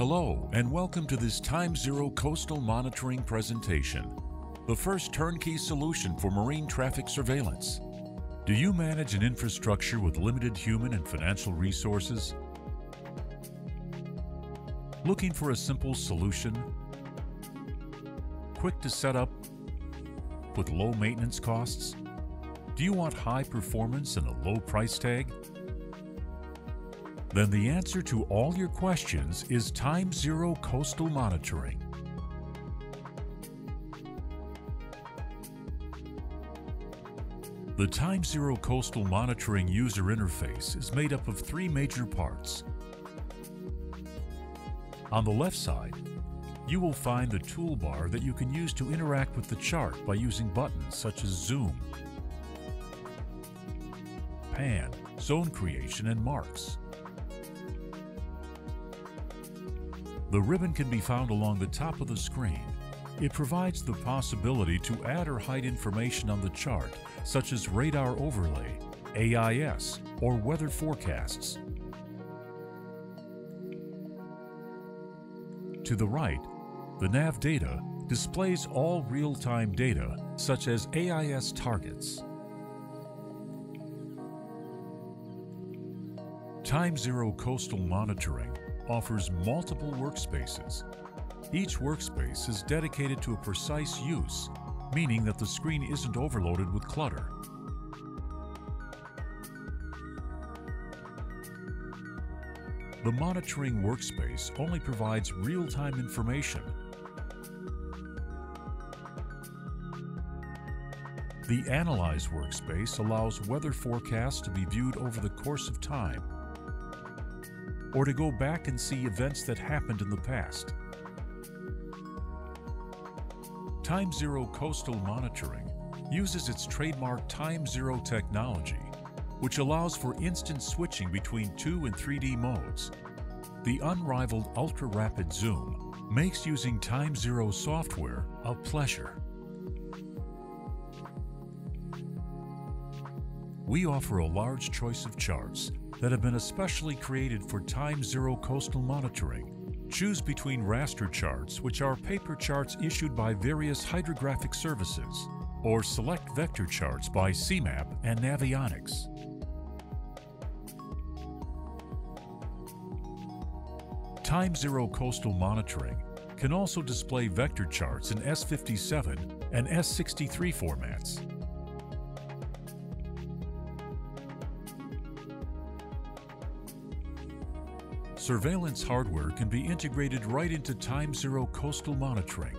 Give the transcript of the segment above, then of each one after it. Hello and welcome to this TimeZero Coastal Monitoring presentation, the first turnkey solution for marine traffic surveillance. Do you manage an infrastructure with limited human and financial resources? Looking for a simple solution, quick to set up, with low maintenance costs? Do you want high performance and a low price tag? Then the answer to all your questions is TimeZero Coastal Monitoring. The TimeZero Coastal Monitoring user interface is made up of three major parts. On the left side, you will find the toolbar that you can use to interact with the chart by using buttons such as Zoom, Pan, Zone Creation, and Marks. The ribbon can be found along the top of the screen. It provides the possibility to add or hide information on the chart, such as radar overlay, AIS, or weather forecasts. To the right, the nav data displays all real-time data, such as AIS targets. TimeZero Coastal Monitoring offers multiple workspaces. Each workspace is dedicated to a precise use, meaning that the screen isn't overloaded with clutter. The monitoring workspace only provides real-time information. The Analyze workspace allows weather forecasts to be viewed over the course of time, or to go back and see events that happened in the past. TimeZero Coastal Monitoring uses its trademark TimeZero technology, which allows for instant switching between 2D and 3D modes. The unrivaled ultra-rapid zoom makes using TimeZero software a pleasure. We offer a large choice of charts that have been especially created for TimeZero Coastal Monitoring. Choose between raster charts, which are paper charts issued by various hydrographic services, or select vector charts by C-Map and Navionics. TimeZero Coastal Monitoring can also display vector charts in S57 and S63 formats. Surveillance hardware can be integrated right into TimeZero Coastal Monitoring.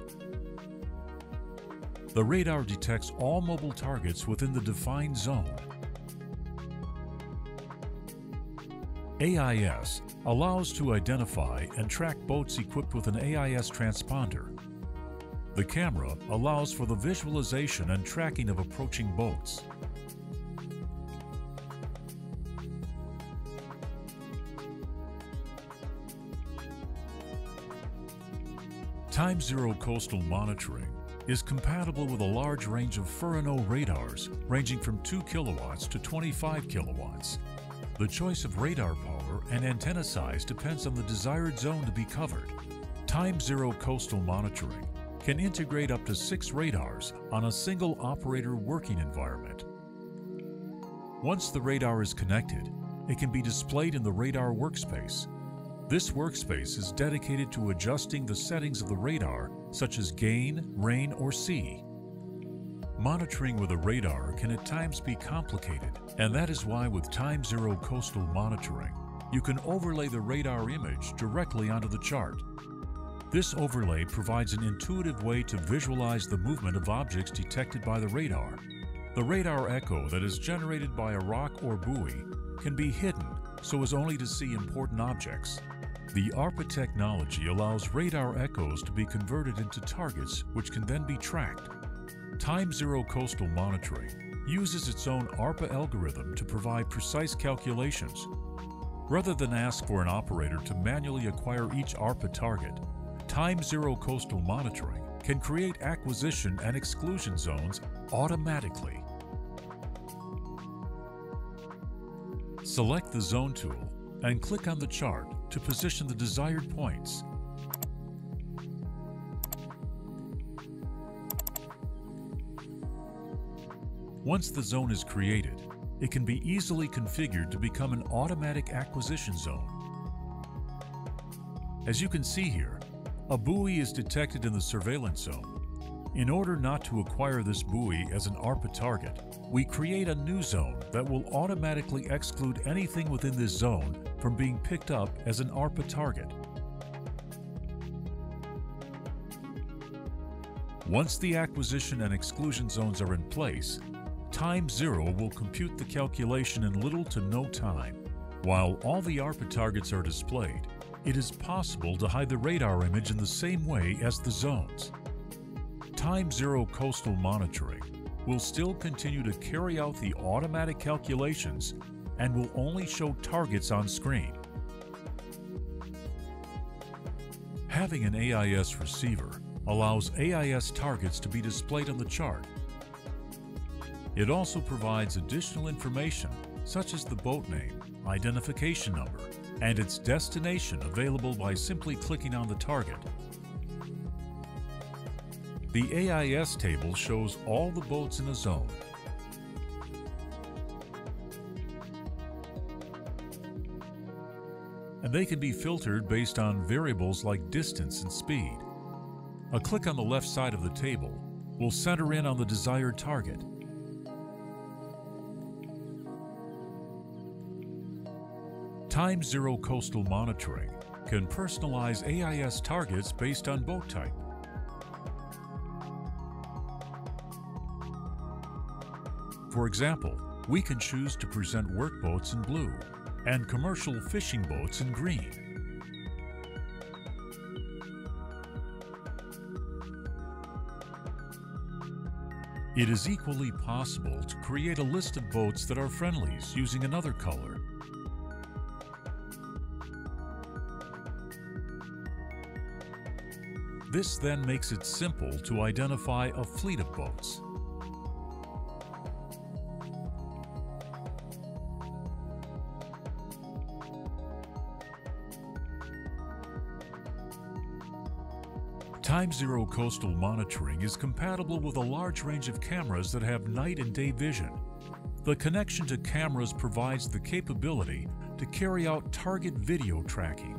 The radar detects all mobile targets within the defined zone. AIS allows to identify and track boats equipped with an AIS transponder. The camera allows for the visualization and tracking of approaching boats. TimeZero Coastal Monitoring is compatible with a large range of Furuno radars ranging from 2 kilowatts to 25 kilowatts. The choice of radar power and antenna size depends on the desired zone to be covered. TimeZero Coastal Monitoring can integrate up to 6 radars on a single operator working environment. Once the radar is connected, it can be displayed in the radar workspace. This workspace is dedicated to adjusting the settings of the radar, such as gain, rain, or sea. Monitoring with a radar can at times be complicated, and that is why with TimeZero Coastal Monitoring, you can overlay the radar image directly onto the chart. This overlay provides an intuitive way to visualize the movement of objects detected by the radar. The radar echo that is generated by a rock or buoy can be hidden so as only to see important objects. The ARPA technology allows radar echoes to be converted into targets which can then be tracked. TimeZero Coastal Monitoring uses its own ARPA algorithm to provide precise calculations. Rather than ask for an operator to manually acquire each ARPA target, TimeZero Coastal Monitoring can create acquisition and exclusion zones automatically. Select the zone tool and click on the chart to position the desired points. Once the zone is created, it can be easily configured to become an automatic acquisition zone. As you can see here, a buoy is detected in the surveillance zone. In order not to acquire this buoy as an ARPA target, we create a new zone that will automatically exclude anything within this zone from being picked up as an ARPA target. Once the acquisition and exclusion zones are in place, TimeZero will compute the calculation in little to no time. While all the ARPA targets are displayed, it is possible to hide the radar image in the same way as the zones. TimeZero Coastal Monitoring will still continue to carry out the automatic calculations and will only show targets on screen. Having an AIS receiver allows AIS targets to be displayed on the chart. It also provides additional information such as the boat name, identification number, and its destination available by simply clicking on the target. The AIS table shows all the boats in a zone. And they can be filtered based on variables like distance and speed. A click on the left side of the table will center in on the desired target. TimeZero Coastal Monitoring can personalize AIS targets based on boat type. For example, we can choose to present workboats in blue and commercial fishing boats in green. It is equally possible to create a list of boats that are friendlies using another color. This then makes it simple to identify a fleet of boats. TimeZero Coastal Monitoring is compatible with a large range of cameras that have night and day vision. The connection to cameras provides the capability to carry out target video tracking.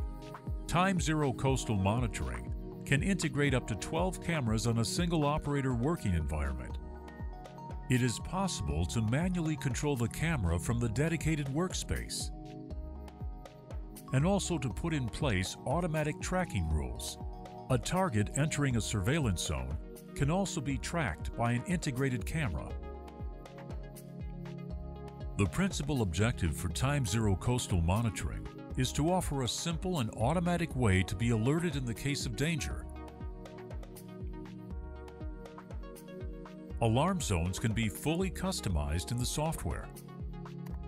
TimeZero Coastal Monitoring can integrate up to 12 cameras on a single operator working environment. It is possible to manually control the camera from the dedicated workspace and also to put in place automatic tracking rules. A target entering a surveillance zone can also be tracked by an integrated camera. The principal objective for TimeZero Coastal Monitoring is to offer a simple and automatic way to be alerted in the case of danger. Alarm zones can be fully customized in the software.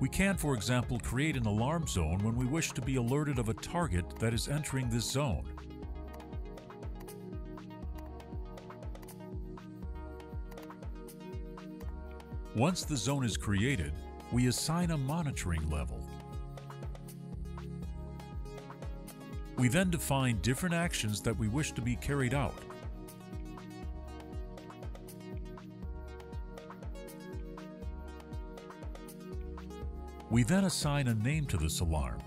We can, for example, create an alarm zone when we wish to be alerted of a target that is entering this zone. Once the zone is created, we assign a monitoring level. We then define different actions that we wish to be carried out. We then assign a name to this alarm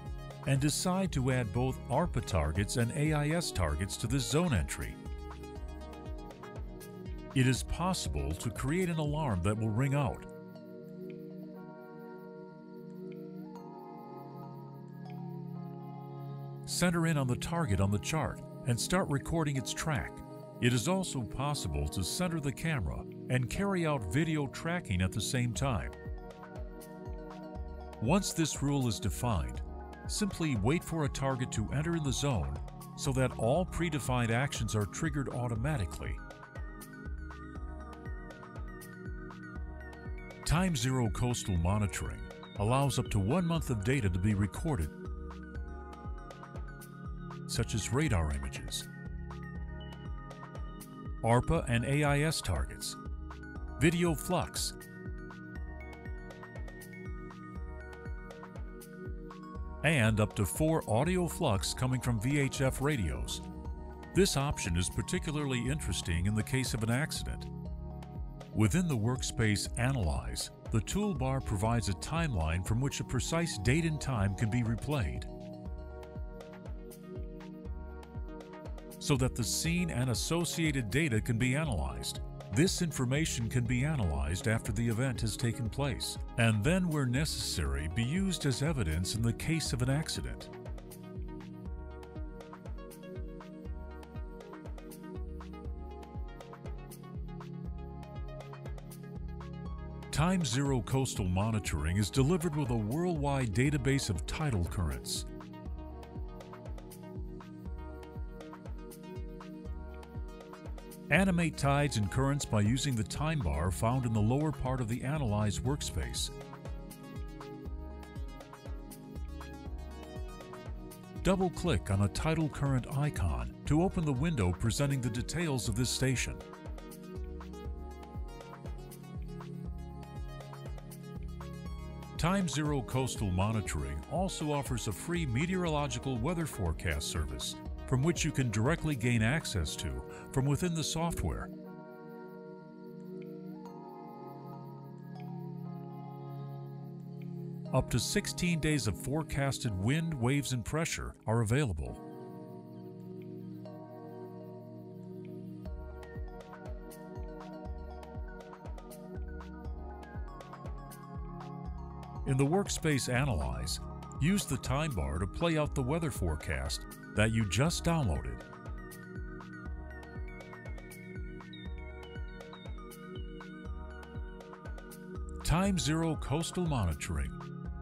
and decide to add both ARPA targets and AIS targets to this zone entry. It is possible to create an alarm that will ring out. Center in on the target on the chart and start recording its track. It is also possible to center the camera and carry out video tracking at the same time. Once this rule is defined, simply wait for a target to enter in the zone so that all predefined actions are triggered automatically. TimeZero Coastal Monitoring allows up to 1 month of data to be recorded, such as radar images, ARPA and AIS targets, video flux, and up to 4 audio flux coming from VHF radios. This option is particularly interesting in the case of an accident. Within the workspace Analyze, the toolbar provides a timeline from which a precise date and time can be replayed, so that the scene and associated data can be analyzed. This information can be analyzed after the event has taken place, and then, where necessary, be used as evidence in the case of an accident. TimeZero Coastal Monitoring is delivered with a worldwide database of tidal currents. Animate tides and currents by using the time bar found in the lower part of the Analyze workspace. Double-click on a tidal current icon to open the window presenting the details of this station. TimeZero Coastal Monitoring also offers a free meteorological weather forecast service, from which you can directly gain access to from within the software. Up to 16 days of forecasted wind, waves, and pressure are available. In the workspace Analyze, use the time bar to play out the weather forecast that you just downloaded. TimeZero Coastal Monitoring.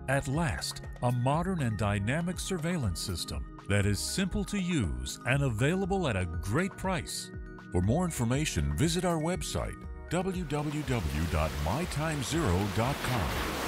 At last, a modern and dynamic surveillance system that is simple to use and available at a great price. For more information, visit our website, www.mytimezero.com.